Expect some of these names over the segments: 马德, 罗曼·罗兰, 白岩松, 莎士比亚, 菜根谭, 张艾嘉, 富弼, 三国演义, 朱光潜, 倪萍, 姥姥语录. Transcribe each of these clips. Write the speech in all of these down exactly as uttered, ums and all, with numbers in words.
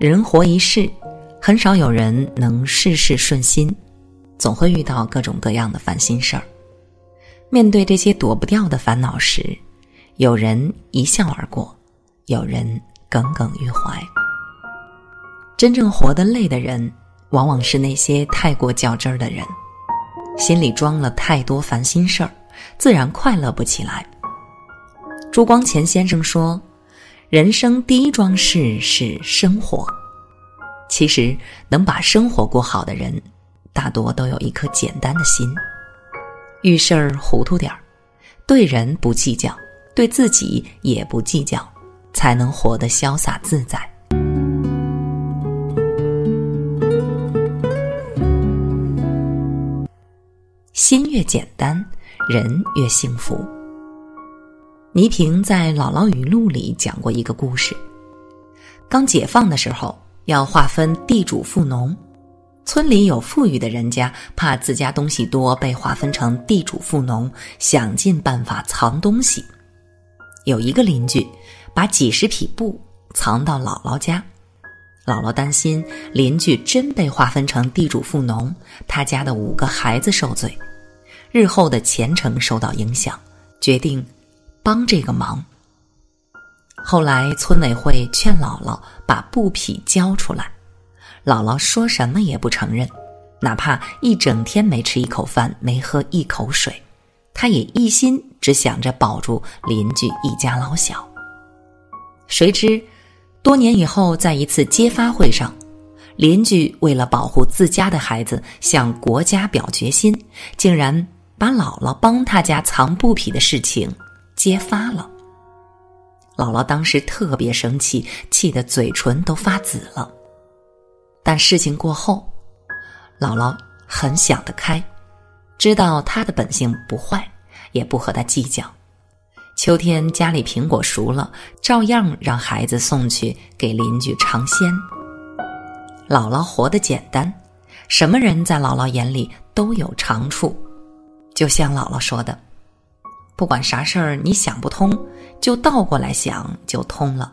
人活一世，很少有人能事事顺心，总会遇到各种各样的烦心事儿。面对这些躲不掉的烦恼时，有人一笑而过，有人耿耿于怀。真正活得累的人，往往是那些太过较真儿的人，心里装了太多烦心事儿，自然快乐不起来。朱光潜先生说，人生第一桩事是生活。其实能把生活过好的人，大多都有一颗简单的心，遇事儿糊涂点儿，对人不计较，对自己也不计较，才能活得潇洒自在。心越简单，人越幸福。倪萍在《姥姥语录》里讲过一个故事，刚解放的时候要划分地主富农，村里有富裕的人家怕自家东西多被划分成地主富农，想尽办法藏东西。有一个邻居把几十匹布藏到姥姥家，姥姥担心邻居真被划分成地主富农，他家的五个孩子受罪，日后的前程受到影响，决定帮这个忙。后来村委会劝姥姥把布匹交出来，姥姥说什么也不承认，哪怕一整天没吃一口饭，没喝一口水，她也一心只想着保住邻居一家老小。谁知多年以后，在一次揭发会上，邻居为了保护自家的孩子，向国家表决心，竟然把姥姥帮他家藏布匹的事情揭发了。姥姥当时特别生气，气得嘴唇都发紫了。但事情过后，姥姥很想得开，知道她的本性不坏，也不和她计较。秋天家里苹果熟了，照样让孩子送去给邻居尝鲜。姥姥活得简单，什么人在姥姥眼里都有长处。就像姥姥说的，不管啥事儿你想不通，就倒过来想就通了；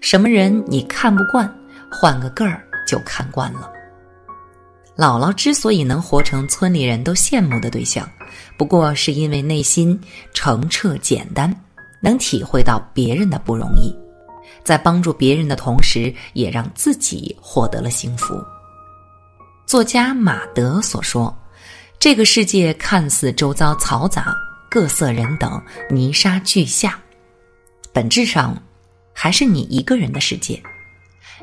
什么人你看不惯，换个个儿就看惯了。姥姥之所以能活成村里人都羡慕的对象，不过是因为内心澄澈简单，能体会到别人的不容易，在帮助别人的同时，也让自己获得了幸福。作家马德所说，这个世界看似周遭嘈杂，各色人等，泥沙俱下，本质上还是你一个人的世界。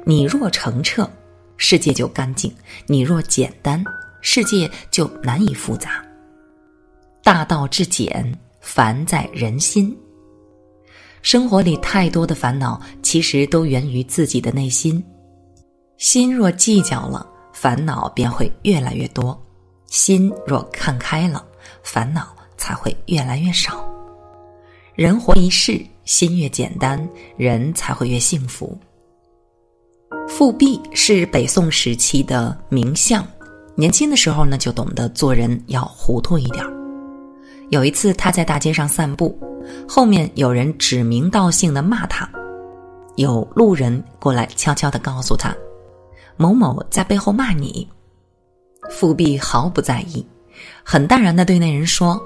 你若澄澈，世界就干净；你若简单，世界就难以复杂。大道至简，烦在人心。生活里太多的烦恼，其实都源于自己的内心。心若计较了，烦恼便会越来越多；心若看开了，烦恼才会越来越少。人活一世，心越简单，人才会越幸福。富弼是北宋时期的名相，年轻的时候呢，就懂得做人要糊涂一点。有一次他在大街上散步，后面有人指名道姓的骂他，有路人过来悄悄地告诉他，某某在背后骂你。富弼毫不在意，很淡然地对那人说，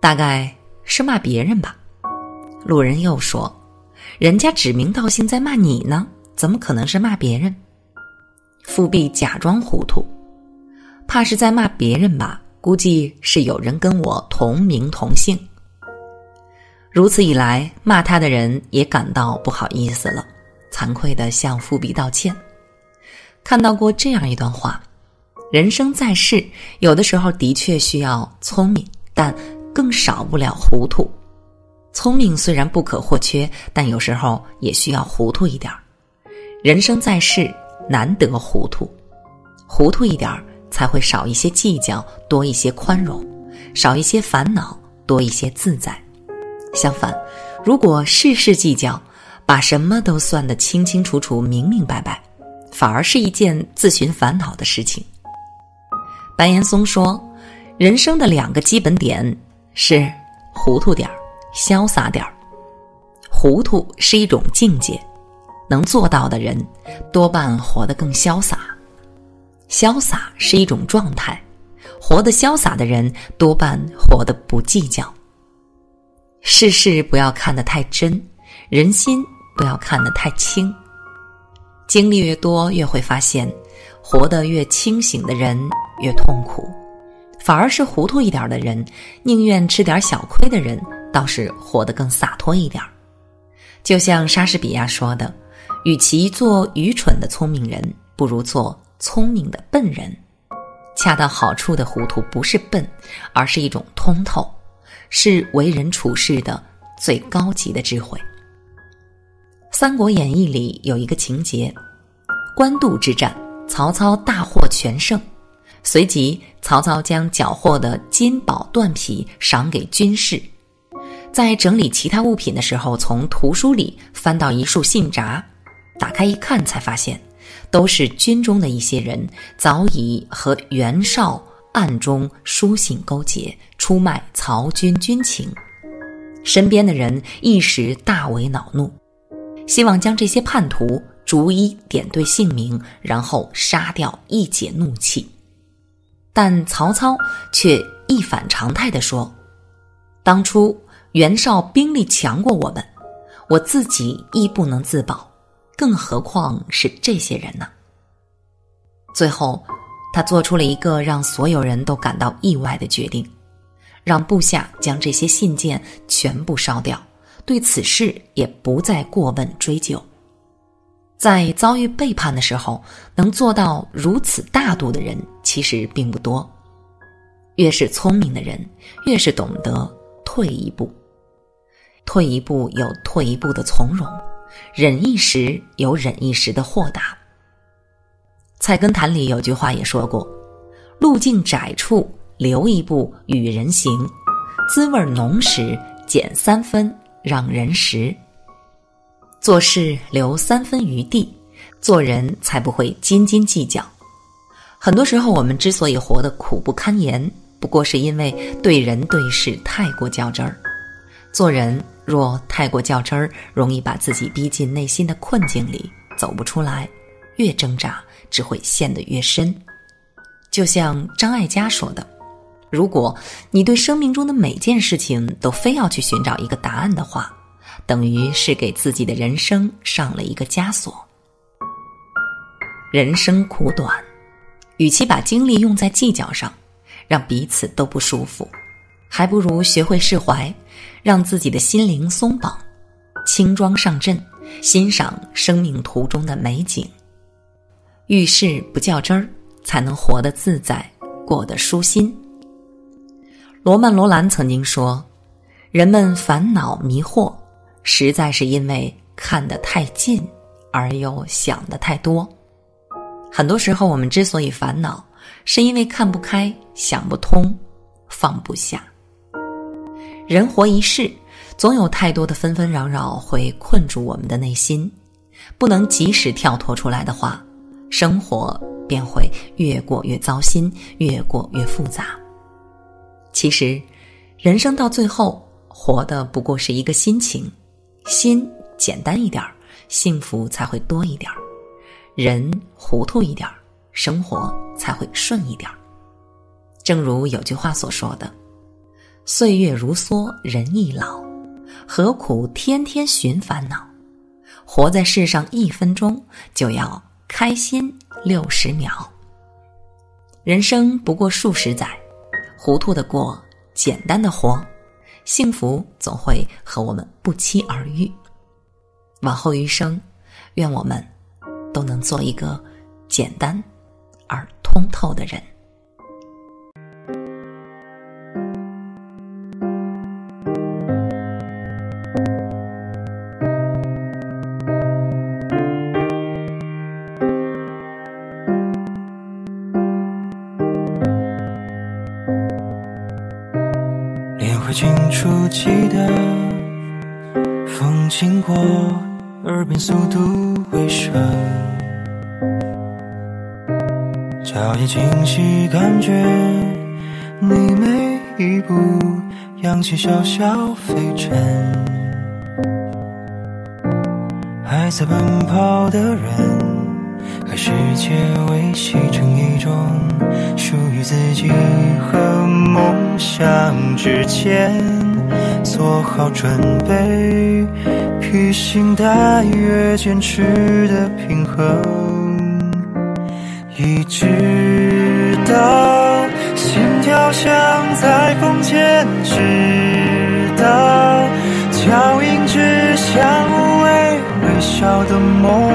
大概是骂别人吧。路人又说，人家指名道姓在骂你呢，怎么可能是骂别人？富弼假装糊涂，怕是在骂别人吧，估计是有人跟我同名同姓。如此一来，骂他的人也感到不好意思了，惭愧地向富弼道歉。看到过这样一段话，人生在世，有的时候的确需要聪明，但更少不了糊涂。聪明虽然不可或缺，但有时候也需要糊涂一点。人生在世，难得糊涂，糊涂一点才会少一些计较，多一些宽容，少一些烦恼，多一些自在。相反，如果事事计较，把什么都算得清清楚楚、明明白白，反而是一件自寻烦恼的事情。白岩松说，人生的两个基本点是糊涂点儿、潇洒点儿。糊涂是一种境界，能做到的人多半活得更潇洒。潇洒是一种状态，活得潇洒的人多半活得不计较。世事不要看得太真，人心不要看得太清。经历越多，越会发现活得越清醒的人越痛苦，反而是糊涂一点的人，宁愿吃点小亏的人，倒是活得更洒脱一点。就像莎士比亚说的，与其做愚蠢的聪明人，不如做聪明的笨人。恰到好处的糊涂不是笨，而是一种通透，是为人处事的最高级的智慧。《三国演义》里有一个情节，官渡之战，曹操大获全胜，随即曹操将缴获的金宝缎匹赏给军士。在整理其他物品的时候，从图书里翻到一束信札，打开一看，才发现都是军中的一些人早已和袁绍暗中书信勾结，出卖曹军军情。身边的人一时大为恼怒，希望将这些叛徒逐一点对姓名，然后杀掉一解怒气。但曹操却一反常态地说，当初袁绍兵力强过我们，我自己亦不能自保，更何况是这些人呢？最后，他做出了一个让所有人都感到意外的决定，让部下将这些信件全部烧掉，对此事也不再过问追究。在遭遇背叛的时候，能做到如此大度的人其实并不多。越是聪明的人，越是懂得退一步。退一步有退一步的从容，忍一时有忍一时的豁达。菜根谭里有句话也说过，路径窄处留一步与人行，滋味浓时减三分让人食。做事留三分余地，做人才不会斤斤计较。很多时候我们之所以活得苦不堪言，不过是因为对人对事太过较真儿。做人若太过较真儿，容易把自己逼进内心的困境里，走不出来，越挣扎只会陷得越深。就像张艾嘉说的，如果你对生命中的每件事情都非要去寻找一个答案的话，等于是给自己的人生上了一个枷锁。人生苦短，与其把精力用在计较上，让彼此都不舒服，还不如学会释怀，让自己的心灵松绑，轻装上阵，欣赏生命途中的美景。遇事不较真儿，才能活得自在，过得舒心。罗曼·罗兰曾经说，人们烦恼迷惑，实在是因为看得太近，而又想得太多。很多时候我们之所以烦恼，是因为看不开，想不通，放不下。人活一世，总有太多的纷纷扰扰会困住我们的内心，不能及时跳脱出来的话，生活便会越过越糟心，越过越复杂。其实人生到最后，活的不过是一个心情，心简单一点，幸福才会多一点，人糊涂一点，生活才会顺一点。正如有句话所说的，岁月如梭，人易老，何苦天天寻烦恼？活在世上一分钟，就要开心六十秒。人生不过数十载，糊涂的过，简单的活，幸福总会和我们不期而遇。往后余生，愿我们都能做一个简单而通透的人。你会清楚记得，风经过耳边速度回声，脚也清晰感觉你每一步扬起小小飞尘，还在奔跑的人，和世界维系成一种属于自己和梦想之间，做好准备，披星戴月，坚持的平衡，一直到心跳像在风间，直到脚印指向无畏微笑的梦，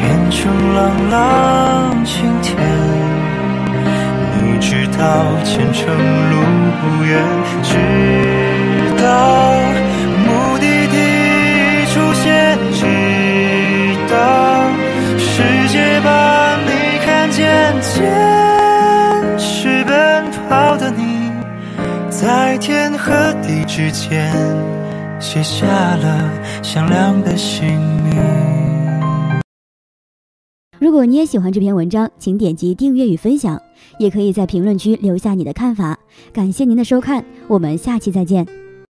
变成朗朗晴天。你知道前程路不远，直到目的地出现，直到世界把你看见，坚持奔跑的你，在天和地之间写下了响亮的姓名。如果你也喜欢这篇文章，请点击订阅与分享，也可以在评论区留下你的看法。感谢您的收看，我们下期再见。